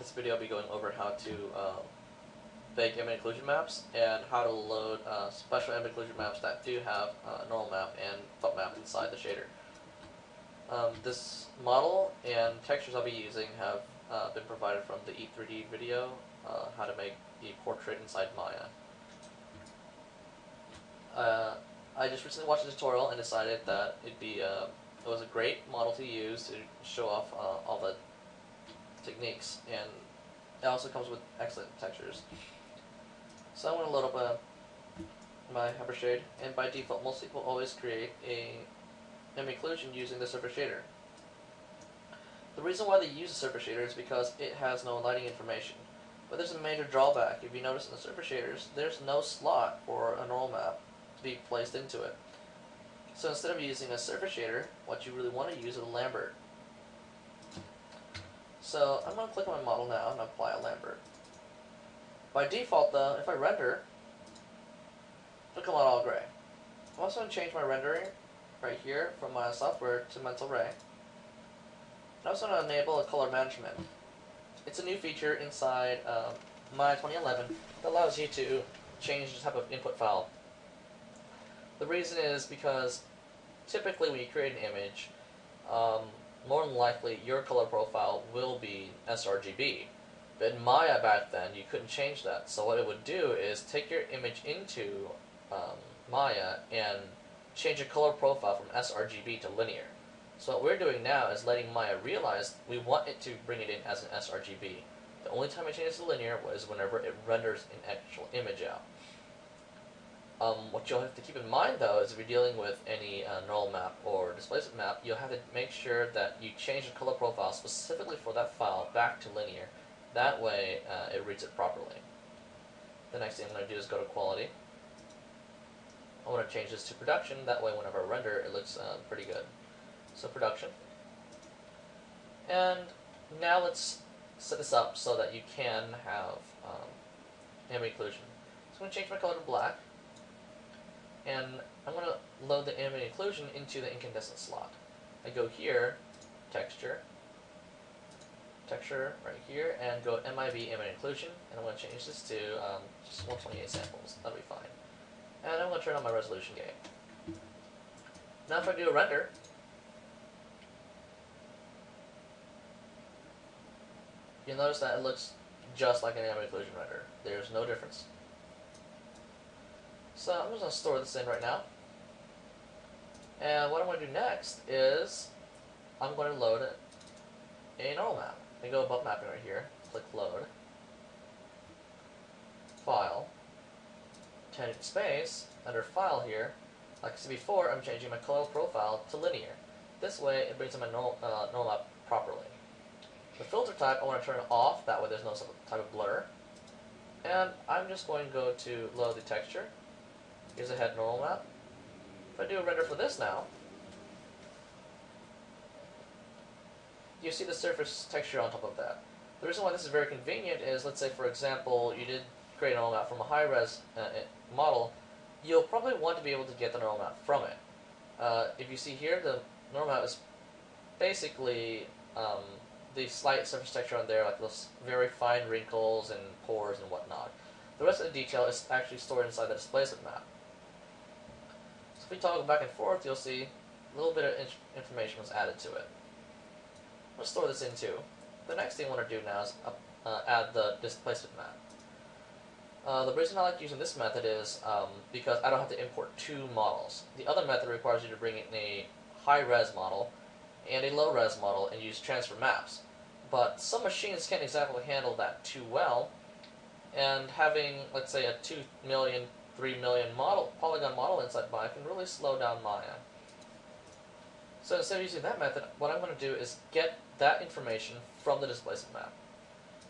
In this video I'll be going over how to fake ambient occlusion maps and how to load special ambient occlusion maps that do have normal map and flip map inside the shader. This model and textures I'll be using have been provided from the e3d video, how to make the portrait inside Maya. I just recently watched a tutorial and decided that it was a great model to use to show off all the techniques, and it also comes with excellent textures. So I'm going to load up my hypershade, and by default most people always create an occlusion using the surface shader. The reason why they use the surface shader is because it has no lighting information, but there's a major drawback. If you notice in the surface shaders, there's no slot for a normal map to be placed into it. So instead of using a surface shader, what you really want to use is a Lambert. So I'm going to click on my model now and apply a Lambert. By default though, if I render, it'll come out all gray. I'm also going to change my rendering right here from my software to Mental Ray. I'm also going to enable a color management. It's a new feature inside Maya 2011 that allows you to change the type of input file. The reason is because typically when you create an image, more than likely your color profile will be sRGB. But in Maya back then you couldn't change that, so what it would do is take your image into Maya and change your color profile from sRGB to linear. So what we're doing now is letting Maya realize we want it to bring it in as an sRGB. The only time it changes to linear is whenever it renders an actual image out. What you'll have to keep in mind though is if you're dealing with any normal map or displacement map, you'll have to make sure that you change the color profile specifically for that file back to linear. That way it reads it properly. The next thing I'm going to do is go to quality. I want to change this to production, that way whenever I render it looks pretty good. So production. And now let's set this up so that you can have ambient occlusion. So I'm going to change my color to black. And I'm going to load the ambient occlusion into the incandescent slot. I go here, texture right here, and go MIB ambient occlusion, and I'm going to change this to just 128 samples. That'll be fine. And I'm going to turn on my resolution gate. Now if I do a render, you'll notice that it looks just like an ambient occlusion render. There's no difference. So I'm just going to store this in right now, and what I'm going to do next is I'm going to load a normal map. I go above mapping right here, click load, file, tangent space, under file here, like I said before, I'm changing my color profile to linear. This way it brings in my normal map properly. The filter type I want to turn off, that way there's no type of blur, and I'm just going to go to load the texture. Here's a head normal map. If I do a render for this now, you see the surface texture on top of that. The reason why this is very convenient is, let's say for example, you did create a normal map from a high-res model, you'll probably want to be able to get the normal map from it. If you see here, the normal map is basically the slight surface texture on there, like those very fine wrinkles and pores and whatnot. The rest of the detail is actually stored inside the displacement map. So if we toggle back and forth, you'll see a little bit of information was added to it. Let's store this in too. The next thing I want to do now is add the displacement map. The reason I like using this method is because I don't have to import two models. The other method requires you to bring in a high-res model and a low-res model and use transfer maps. But some machines can't exactly handle that too well, and having, let's say, a 2 million, 3 million model, polygon model inside Maya can really slow down Maya. So instead of using that method, what I'm going to do is get that information from the displacement map.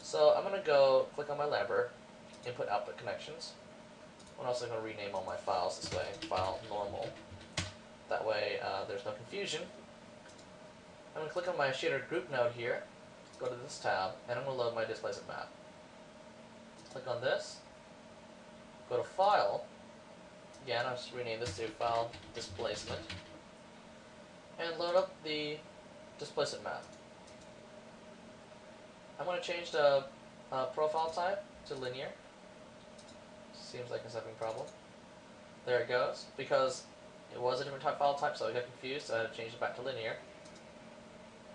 So I'm going to go click on my Lambert, input output connections. I'm also going to rename all my files this way, file normal. That way there's no confusion. I'm going to click on my shader group node here, go to this tab, and I'm going to load my displacement map. Click on this, go to file, again I'll just rename this to file displacement, and load up the displacement map. I'm going to change the profile type to linear. Seems like it's having a problem. There it goes. Because it was a different type file type, so I got confused, so I had to change it back to linear.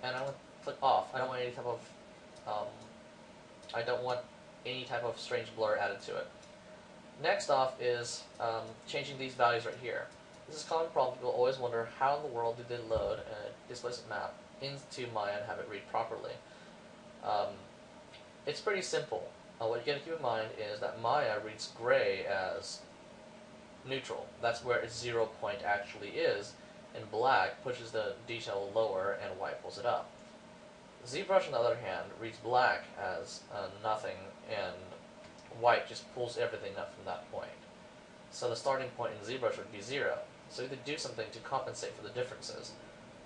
And I'm going to click off. I don't want any type of strange blur added to it. Next off is changing these values right here. This is a common problem. People always wonder how in the world did they load a displacement map into Maya and have it read properly. It's pretty simple. What you got to keep in mind is that Maya reads gray as neutral. That's where its 0 point actually is, and black pushes the detail lower and white pulls it up. ZBrush, on the other hand, reads black as nothing, and white just pulls everything up from that point. So the starting point in ZBrush would be 0. So you could do something to compensate for the differences.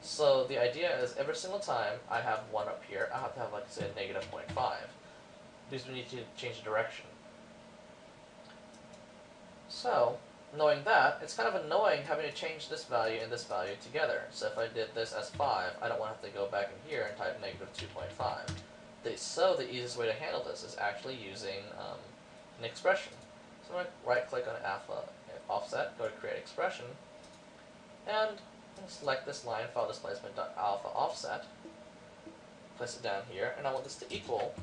So the idea is every single time I have one up here, I have to have, like, say, a -0.5. Because we need to change the direction. So, knowing that, it's kind of annoying having to change this value and this value together. So if I did this as 5, I don't want to have to go back in here and type -2.5. So the easiest way to handle this is actually using an expression. So I'm going to right-click on alpha offset, go to create expression, and select this line, file displacement.alpha offset, place it down here, and I want this to equal.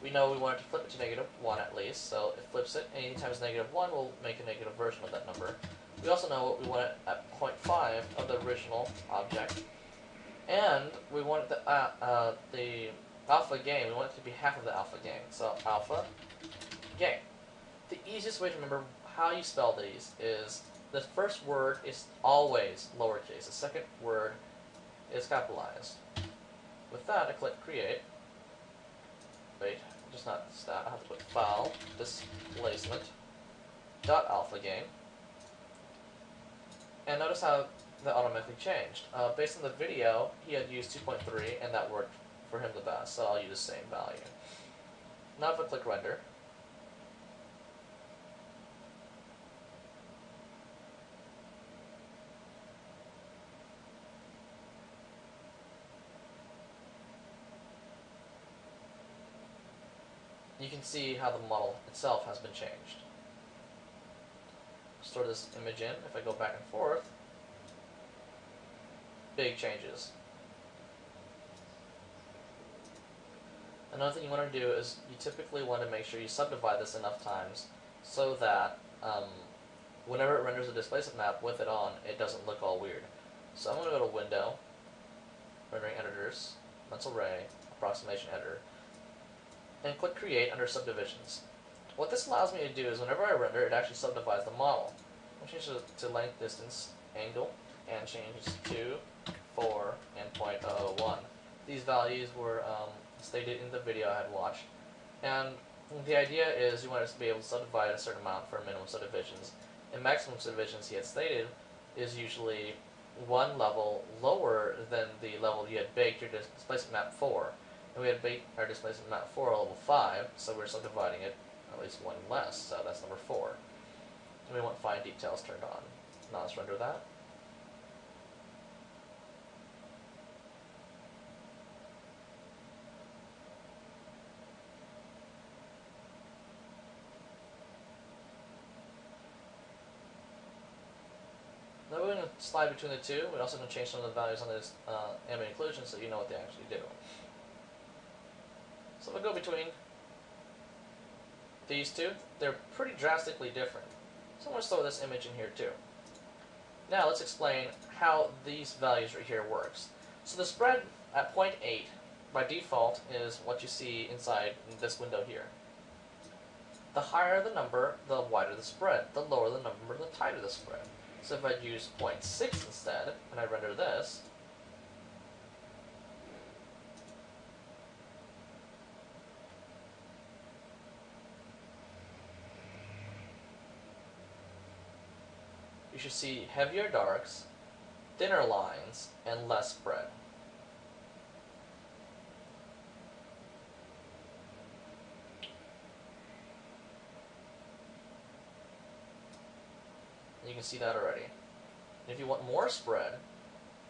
We know we want it to flip it to -1 at least, so it flips it, and anytime it's -1, we'll make a negative version of that number. We also know what we want it at 0.5 of the original object, and we want the alpha gain, we want it to be half of the alpha gain, so alpha gain. The easiest way to remember how you spell these is the first word is always lowercase, the second word is capitalized. With that, I click create. Wait, just not that. I have to put file displacement dot alpha gain, and notice how that automatically changed. Based on the video, he had used 2.3, and that worked for him the best. So I'll use the same value. Now if I click render, you can see how the model itself has been changed. Store this image in. If I go back and forth, big changes. Another thing you want to do is you typically want to make sure you subdivide this enough times so that whenever it renders a displacement map with it on, it doesn't look all weird. So I'm going to go to Window, Rendering Editors, Mental Ray, Approximation Editor, and click Create under Subdivisions. What this allows me to do is whenever I render, it actually subdivides the model. I'm going to change it to length, distance, angle, and change it to 4 and 0.001. These values were stated in the video I had watched. And the idea is you want us to be able to subdivide a certain amount for minimum subdivisions. And maximum subdivisions, he had stated, is usually one level lower than the level you had baked your displacement map for. And we had baked our displacement map 4 level 5, so we're subdividing it at least one less, so that's number 4. And we want fine details turned on. Now let's render that. Now we're going to slide between the two. We're also going to change some of the values on this ambient occlusion so you know what they actually do. So if I go between these two, they're pretty drastically different. So I'm going to throw this image in here too. Now let's explain how these values right here works. So the spread at 0.8 by default is what you see inside this window here. The higher the number, the wider the spread. The lower the number, the tighter the spread. So if I use 0.6 instead, and I render this, you should see heavier darks, thinner lines, and less spread. You can see that already. And if you want more spread,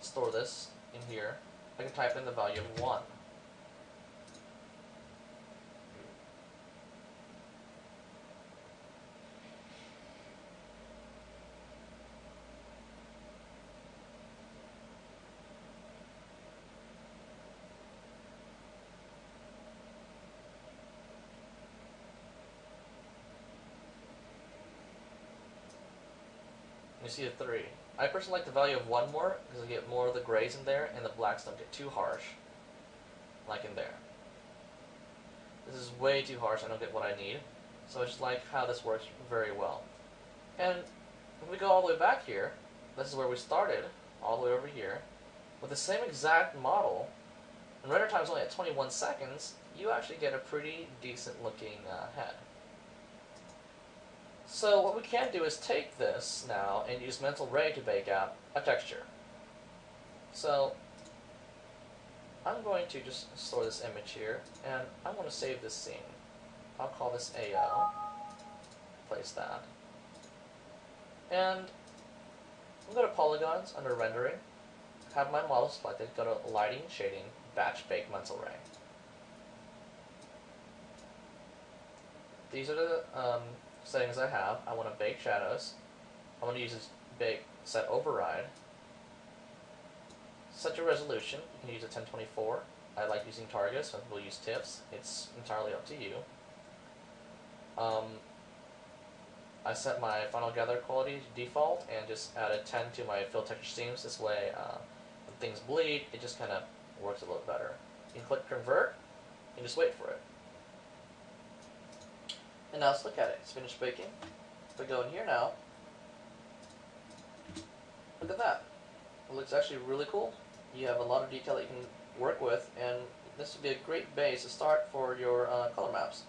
store this in here. I can type in the value of 1. you see a 3. I personally like the value of 1 more, because I get more of the grays in there, and the blacks don't get too harsh, like in there. This is way too harsh, I don't get what I need, so I just like how this works very well. And if we go all the way back here, this is where we started, all the way over here, with the same exact model, and render time is only at 21 seconds, you actually get a pretty decent looking head. So what we can do is take this now and use Mental Ray to bake out a texture. So I'm going to just store this image here, and I'm going to save this scene. I'll call this AO, place that. And we'll go to Polygons, under Rendering, have my model selected, go to Lighting, Shading, Batch Bake Mental Ray. These are the settings I have. I want to bake shadows. I want to use this bake set override. Set your resolution. You can use a 1024. I like using targets, so we'll use tips. It's entirely up to you. I set my final gather quality to default and just added 10 to my fill texture seams. This way, when things bleed, it just kind of works a little better. You can click convert and just wait for it. And now let's look at it. It's finished baking. If we go in here now, look at that. It looks actually really cool. You have a lot of detail that you can work with, and this would be a great base to start for your color maps.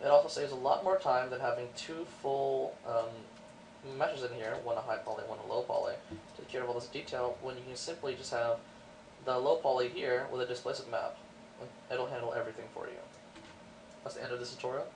It also saves a lot more time than having two full meshes in here, one a high poly, one a low poly, to take care of all this detail when you can simply just have the low poly here with a displacement map. It'll handle everything for you. That's the end of this tutorial.